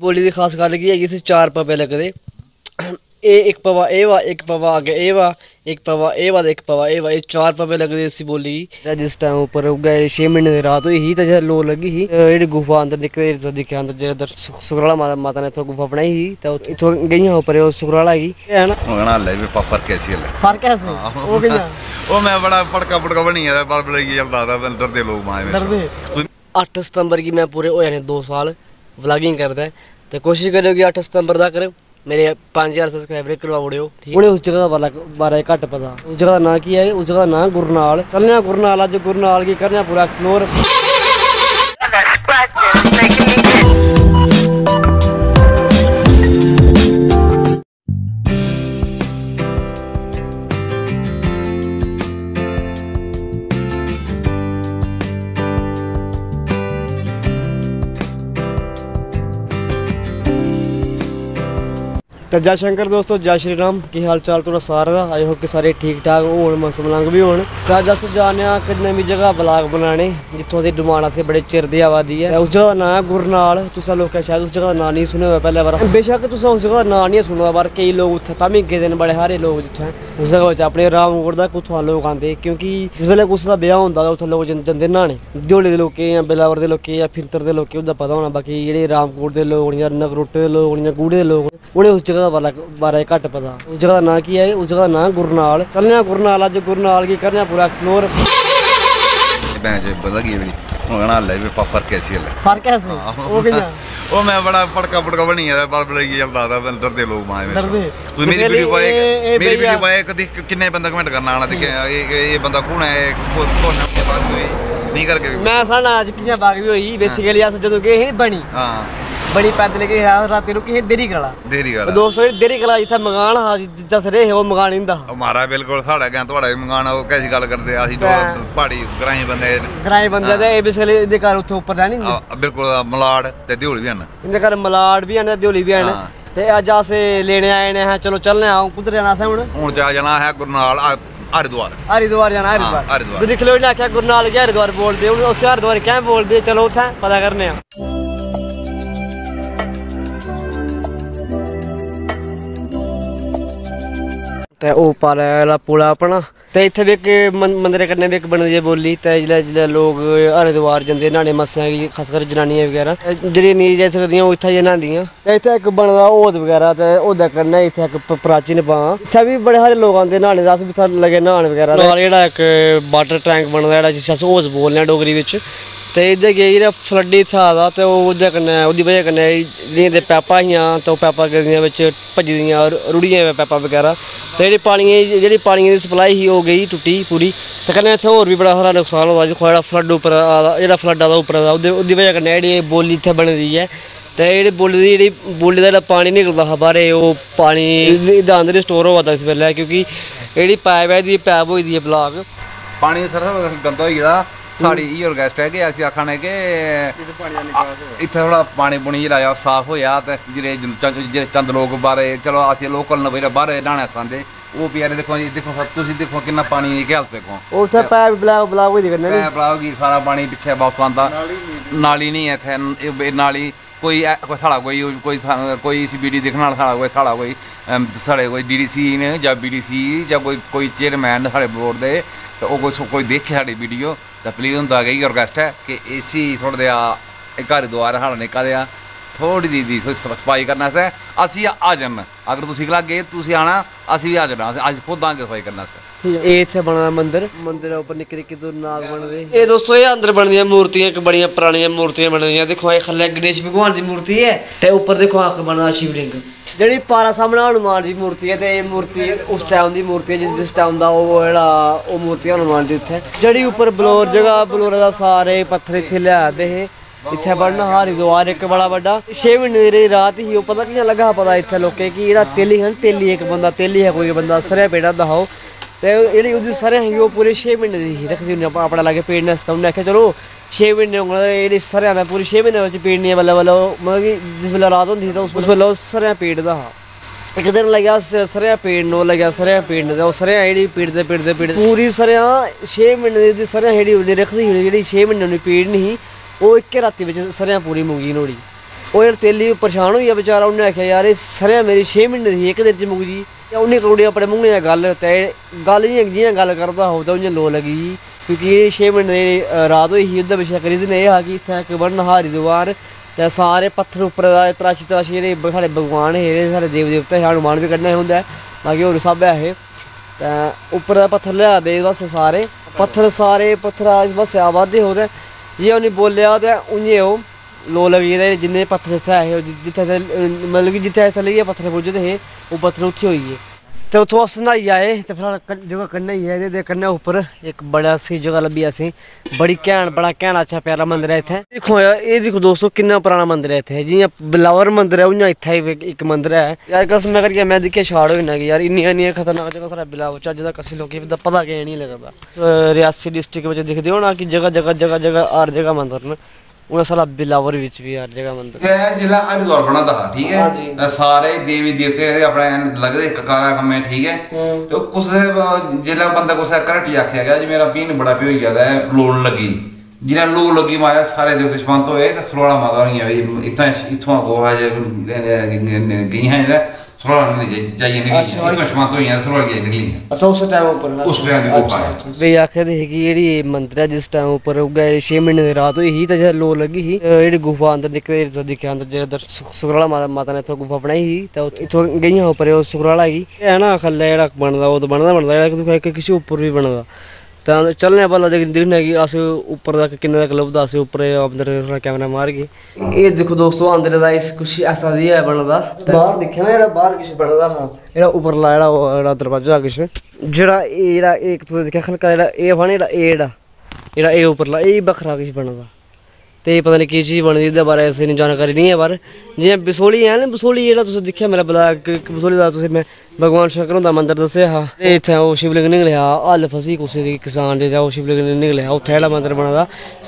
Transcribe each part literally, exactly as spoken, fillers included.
बोली दी खास गल की है चार पवे लगदे, एक पवा ए वा, एक पवा आगे ए वा, एक पवा ए वा, एक पवा ए वा, ये चार पवे लगदे इसी बोली की। जिस टाइम उपर गए छे महीने की रात हुई ही तो जब लो लगी ही ये गुफा अंदर निकले दिखे अंदर जो सुखराला माता ने इतों गुफा बनाई ही तो इतों गई उपर सुखराला की है ना भी फर्क ऐसी फर्क ऐसी वो गया वो मैं बड़ा फड़का फड़का बनी है बड़बड़ की दादा डरते लोग माए। आठ सितंबर की मैं पूरे हो जाने दो साल व्लॉगिंग करता है तो कोशिश करो कि आठ सितंबर तक मेरे पाँच हज़ार सब्सक्राइबर करवा उड़ो। उन्हें उस जगह वाला बारे घट पता, उस जगह का नाम की है, उस जगह का नाम गुरनाल। चलने गुरनाल अज गुरनाल की करने पूरा एक्सप्लोर। तो जय शंकर दोस्तों, जय श्री राम, की हाल चाल थोड़ा सारा का आई होप कि सारे ठीक ठाक हो मस मलंग भी होन। अज अस जाने एक नवी जगह ब्लॉग बनाने जित्थों की डिमांड असें बड़े चिर दी आवा दी है। उस जगह का नाम है गुरनाल। तुसा लोग शायद उस जगह का नाम नहीं सुने हुआ पहले बार, बेशक तुसा उस जगह का नाम नहीं सुने पर कई लोग उत्थे तामी गेदे न, बड़े सारे लोग जित्थे उस जगह अपने आराम करदा कुत्थां लोग आंदे क्योंकि जिस वेल्ले कुसै दा ब्याह होंदा उत्थे लोग जंदे न्हाने। दियोले दे लोकें जां बिलावर दे लोकें जां फिरतर दे लोकें ओह्दा पता होना, बाकी जेह्ड़े रामकोट दे लोग जां नगरोटे दे लोग जां गूड़े दे लोग उन्हें उस जगह वाला बारे घट पता। उस जगह का नाम की है, उस जगह का नाम गुरनाल। चलने गुरनाल अज गुरनाल की करने पूरा एक्सप्लोर। वो मैं बड़ा फड़का फड़का बनी है डरते लोग माए। मेरी वीडियो पाए मेरी वीडियो पाए किन्ने बंदा कमेंट करना आना दिखे ये बंदा कौन है नहीं करके मैं साढ़ा अज कियां बाग भी होई। बेसिकली अस जदों गए हे बनी हां बड़ी पैदल के रात रुके हे देरी कला देरी कला दोस्तों देरी कला इथे मकान हा दस रहे हे वो मकान इंदा हमारा बिल्कुल साडा गया तोड़ा मकान ओ कैसी गल करदे आसी पहाड़ी ग्राई बंदे ग्राई बंदे ते ए बिसले दे घर उथे ऊपर रहनी बिल्कुल मलाड़ ते दियोली भी हन इंदे घर मलाड़ भी हन दियोली भी हन ते अज अस लेने आए ने हां चलो चलने आ कुधर जाना असें हुन हुन जा जाना है गुरनाल हरिद्वार हरिद्वार जाना हरिद्वार दिख लो इने आख्या गुरनाल के हरिद्वार बोलदे हुन उस हरिद्वार कैं बोलदे चलो उथे पता करने आ। तो वह पाला आला पुल अपना तो इतने भी एक मंदर कन्नै भी एक बनी दी बोली तो जिसलै जिसलै लोग हरिद्वार जंदे न्हाने मस्सें की खासकर जनानियां बगैरा जेह्ड़ी नेईं जाई सकदियां ओह् इत्थै न्हांदियां। ते इत्थै इक बने दा होद बगैरा ते ओह्दे कन्नै इत्थै इक प्राचीन बां इत्थै बी बड़े सारे लोग आंदे न्हाने ते अस बी इत्थै लगे न्हान बगैरा। नाल जेह्ड़ा इक वाटर टैंक बने दा जेह्ड़ा जिसी अस होद बोलने आं डोगरी बिच ते इद्धर गई जेह्ड़ा फ्लड इत्थै आ दा ते ओह्दे कन्नै ओह्दी वजह कन्नै जि'यां ते पैपां हियां ते ओह् पैपां गेदियां बिच भज्जी दियां रुड़ियां पैपां बगैरा ते जेह्ड़ी पानियै जेह्ड़ी पानियै दी सप्लाई ही ओह् गई टुट्टी पूरी ते कन्नै इत्थै होर बी बड़ा सारा नुकसान होआ जेह्ड़ा फ्लड उप्पर आ दा जेह्ड़ा फ्लड आ दा उप्पर दा ओह्दी वजह कन्नै जेह्ड़ी बोली इत्थै बनी दी ऐ ते जेह्ड़ी बोली दी जेह्ड़ी बोली दा जेह्ड़ा पानी निकलदा हा बाहर ओह् पानी एह्दे अंदर स्टोर होआ दा इस बेल्लै क्योंकि जेह्ड़ी पाइप ऐ दी पैप होई दी ऐ ब्लॉक पानी सारा गंदा होई गेदा। साड़ी इयो रिक्वेस्ट है कि अस आखने के इत्थे थोड़ा पानी पुनी जेह्ड़ा साफ होया ते जेह्ड़े चंद लोग बारे चलो अस लोकल न भाई बाहर न्हाने आंदे ओह् बेचारे दिक्खो दिक्खो तुसी दिक्खो किन्ना पानी दी हालत दिक्खो उत्थे पैप ब्लॉक ब्लॉक होई दी कन्नै ब्लॉक गी सारा पानी पिच्छे वापस आंदा। नाली नहीं है इत्थे नाली कोई साढ़ा कोई कोई कोई इस वीडियो दिक्खने आह्ला साढ़ा कोई साढ़ा कोई साढ़े कोई डी डी सी न जां बी डी सी जां कोई कोई चेयरमैन साढ़े बोर्ड दे तो ओह् कोई कोई देखे साढ़ी वीडियो तो प्लीज़ उं'दा गै इ'यै रिक्वेस्ट है कि इसी थोड़ा देआ इक हरिद्वार साढ़ा निक्का देआ थोड़ी दी दी सफाई करने आस्तै अस हाजर अगर तुस गलागे तुस आना अस बी हाजर अस खुद आगे सफाई करने आस्तै। ਇਹ ਇੱਥੇ ਬਣਦਾ ਮੰਦਿਰ ਮੰਦਿਰ ਉੱਪਰ ਨਿੱਕੇ ਨਿੱਕੇ ਦੋ ਨਾਗ ਬਣਦੇ। ਇਹ ਦੋਸਤੋ ਇਹ ਅੰਦਰ ਬਣਦੀਆਂ ਮੂਰਤੀਆਂ ਇੱਕ ਬੜੀਆਂ ਪੁਰਾਣੀਆਂ ਮੂਰਤੀਆਂ ਬਣਦੀਆਂ ਦੇਖੋ ਇਹ ਖੱਲੇ ਗਣੇਸ਼ ਭਗਵਾਨ ਦੀ ਮੂਰਤੀ ਹੈ ਤੇ ਉੱਪਰ ਦੇਖੋ ਆਖ ਬਣਦਾ ਸ਼ਿਵਲਿੰਗ ਜਿਹੜੀ ਪਾਰਾ ਸਾਹਮਣੇ ਹਨੂਮਾਨ ਦੀ ਮੂਰਤੀ ਹੈ ਤੇ ਇਹ ਮੂਰਤੀ ਉਸ ਟਾਈਮ ਦੀ ਮੂਰਤੀ ਹੈ ਜਿਸ ਟਾਈਮ ਦਾ ਉਹ ਜਿਹੜਾ ਉਹ ਮੂਰਤੀ ਹਨੂਮਾਨ ਦੀ ਉੱਥੇ ਜਿਹੜੀ ਉੱਪਰ ਬਲੋਰ ਜਗ੍ਹਾ ਬਲੋਰ ਦਾ ਸਾਰੇ ਪੱਥਰ ਇੱਥੇ ਲਿਆ ਦੇ ਇਹ इत्थे बनना हरिद्वार एक बड़ा बड्डा छे महीने दी रात ही पता कि'यां लगा पता इत्थे लोकें कि जेह्ड़ा तेली है तेली एक बंदा तेली है कोई बंदा सरेआं पेड़ा दा हो ते जेह्ड़ी ओह्दी सरेआं ही ओह् पूरे छे महीने दी ही रखदी उन्नै अपने लागे पेड़ने आस्तै उन्नै आखेआ चलो छे महीने होङन जेह्ड़ी सरेआं दा पूरी छे महीने बिच पेड़नी बल्लें बल्लें मतलब कि जिस बेल्लै रात होंदी ही ते उस बेल्लै ओह् सरेआं पेड़दा हा। एक दिन लग्या सरेआं पेड़न ओह् लग्या सरेआं पेड़न ते ओह् सरेआं जेह्ड़ी पेड़दे पेड़दे पेड़दे पूरी सरेआं छे महीने दी सरेआं जेह्ड़ी उन्नै रखदी ही जेह्ड़ी छे महीने उन्नै पेड़नी ही ओह् इक्कै राती बिच सरेआं पूरी मुंगी नुहाड़ी और तेली परेशान हो गया बेचारा। उन्हें आख्या यार सरेआं मेरी छे महीने दी एक दिन च मुकजी। उन्हें करी अपने मूंहें दी गल ते गल इ'यां जि'यां गल करदा हो ते उ'आं लो लगी, क्योंकि छे महीने दी रात होई ही। उं'दा पिच्छे रीजन एह् हा कि इत्थै इक बन हारी दवार ते सारे पत्थर उप्पर तराशी तराशी जेह्ड़े साढ़े भगवान हे, साढ़े देवी देवता हे, हनुमान बी कन्नै होंदा ऐ बाकी होर सब ऐ ते उप्पर दा पत्थर लिया दे बस सारे पत्थर सारे पत्थर बस आवा दे हो ते जि'यां उ'नें बोलेआ ते उ'आं ओह् लो लगी। ते जिन्ने पत्थर इत्थै हे जित्थै मतलब कि जित्थै थल्ले गै पत्थर पुज्जे दे हे ओह् पत्थर उत्थै होई गे। ते उत्थूं अस न्हाई आए ते फिर जगह कन्नै ही ऐ ते कन्नै उप्पर इक बड़ा स्हेई जगह लब्भी असें, बड़ी घैंट बड़ा घैंट अच्छा प्यारा मंदर ऐ इत्थै। दिक्खो एह् दिक्खो दोस्तों किन्ना पराना मंदर ऐ इत्थै, जि'यां बिलावर मंदर ऐ उ'आं इत्थै इक मंदर ऐ। यार कसम करियै मैं दिक्खियै शार्ट होई ना कि यार इन्नी इन्नी खतरनाक जगह साढ़ा बिलावर च अज्ज तक असें लोकें गी पता गै निं लगदा। रियासी डिस्ट्रिक्ट बिच दिखदे हो ना कि जगह जगह जगह जगह हर जगह मंदर न, उन्हें साला बिलावर बिच भी हर जगह मंदिर जिला हरिद्वार बना था। ठीक है सारे देवी देवते अपने लगदे ककारा कम्मे। ठीक है तो कुछ जिला बंदा कुछ घरटी आख्या गया जी मेरा पीन बड़ा पी होई गया ते लोन लगी, जिन्हें लोन लगी मारे सारे देवते शांत होए ते सरोड़ा माता होनी इत्थां इत्थुआं गोहा गई हैं चलने भला दिखने कि अस उप्पर तक किन्ने तक लभदा। अस उप्पर अंदर कैमरा मारगे। एह् दिक्खो दोस्तों अंदर दा इस कुछ ऐसा जेहा बने दा, बाहर दिक्खे ना जेह्ड़ा बाहर किश बने दा हा जेह्ड़ा उप्परला जेह्ड़ा दरवाजा किश जेह्ड़ा एह् जेह्ड़ा इक तुसें दिक्खेआ खलका जेह्ड़ा एह् हा ना जेह्ड़ा एह् जेह्ड़ा जेह्ड़ा एह् उप्परला एह् बक्खरा किश बने दा ते पता नहीं की चीज़ बनी दी एह्दे बारे च इन्नी जानकारी नहीं है। पर जियां बसोली है ना बसोली जेह्ड़ा तुसें दिक्खेआ मेरा ब्लॉग बसोली दा तुसें में भगवान शंकर हुंदा मंदर दस्सेआ हा, इत्थें ओह् शिवलिंग निकलेआ हल फसी कुसै दी किसान दे ओह् शिवलिंग निकलेआ उत्थें जेह्ड़ा मंदर बने दा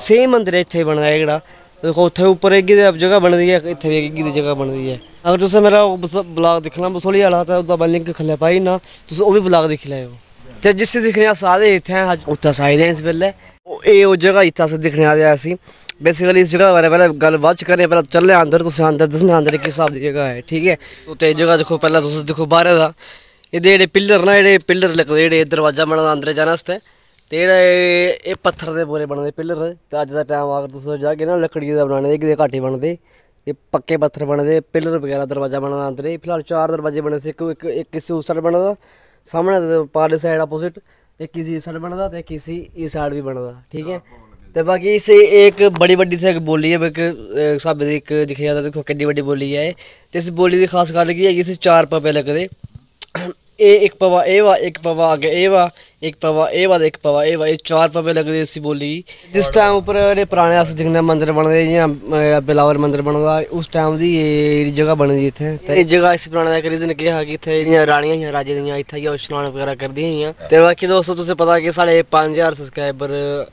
सेम मंदर इत्थें बने दा जेह्ड़ा दिक्खो उत्थें उप्पर एह् जगह बनी दी ऐ इत्थें बी एह् जगह बनी दी ऐ। अगर तुसें मेरा ब्लॉग दिक्खना बसोली आह्ला ते ओह्दा लिंक खल्लै पाई ना तुस ओह् बी ब्लॉग दिक्खी लैओ। ते जिसी दिक्खने अस आए दे इत्थें उत्थें अस आए दे इस बेल्लै एह् ओह् जगह इत्थें अस दिक्खने आए दे। असी बेसिकली इस जगह बारे पैह्लें गल्ल बात करने पैह्लें चलने अंदर तुसें अंदर दस्सने अंदर किस स्हाब दी जगह ऐ। ठीक ऐ ते जगह दिक्खो पैह्लें तुस दिक्खो बाहरै दा एह्दे जेह्ड़े पिल्लर ना जेह्ड़े पिल्लर लग्गे जेह्ड़े दरवाजा बने दा अंदर जाने आस्तै ते जेह्ड़े एह् पत्थर दे पूरे बने दे पिल्लर। ते अज्ज दा टाइम अगर तुस जाह्गे ना लकड़ियै दे बनाने दे घट्ट ही बनदे, एह् पक्के पत्थर बने दे पिल्लर बगैरा दरवाजा बने दा अंदर। एह् फिलहाल चार दरवाजे बने दे, इक इक इसी उस साइड बने दा सामने पारली साइड अपोजिट इक इसी इस साइड बने दा ते इक इसी इस साइड बी बने दा। ठीक ऐ ते बाकी इस एक बड़ी बड्डी इत्थें एक बोली है इक स्हाबै दी इक दिक्खी जाए दिक्खो किड्डी बड्डी बोली ऐ। ते इस बोली दी खास गल्ल केह् ऐ कि इसी चार पवे लगदे, एह् इक पवा एह् वा इक पवा अग्गें एह् वा इक पवा एह् वा ते इक पवा एह् वा एह् चार पवे लगदे इसी बोली गी। जिस टाइम उप्पर जेह्ड़े पराने अस दिक्खने मंदर बने दे जियां बिलावर मंदर बने दा उस टाइम दी एह् जगह बनी दी इत्थें। ते एह् जगह इसी बनाने दा इक रीजन केह् हा कि इत्थें जेह्ड़ियां रानियां हियां राजे दियां इत्थें आइयै स्नान बगैरा करदियां हियां। ते बाकी दोस्तों तुसें पता कि साढ़े पंज ज्हार सबसक्राइबर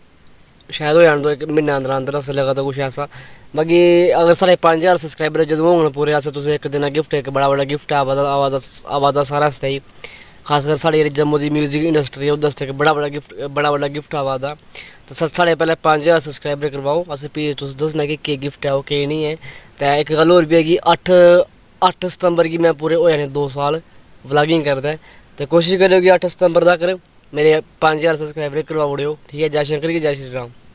शायद हो जान दो एक म्हीने अंदर अंदर अस लगा था कुछ ऐसा। बाकी अगर साढ़े पंज ज्हार सबसक्राइबर जदूं होङन पूरे अस तुसें इक दिन गिफ्ट इक बड़ा बड़ा गिफ्ट आवा दा आवा दा आवा दा सारा आस्तै ही, खासकर साढ़ी जेह्ड़ी जम्मू दी म्यूजिक इंडस्ट्री ऐ ओह्दे आस्तै इक बड़ा बड़ा गिफ्ट बड़ा बड्डा गिफ्ट आवा दा। ते साढ़े पैह्ले पंज ज्हार सबसक्राइबर करवाओ असें फ्ही तुस दस्सना कि केह् गिफ्ट ऐ ओह् केह् निं ऐ। ते इक गल्ल होर बी ऐ कि अट्ठ अट्ठ सितंबर गी मैं पूरे होए जाने दो साल व्लागिंग करदा। ते कोशिश करेओ कि अट्ठ सितंबर तक मेरे पंज ज्हार सबसक्राइबर करवाई ओड़ेओ। ठीक ऐ जय शंकर की जय श्री राम।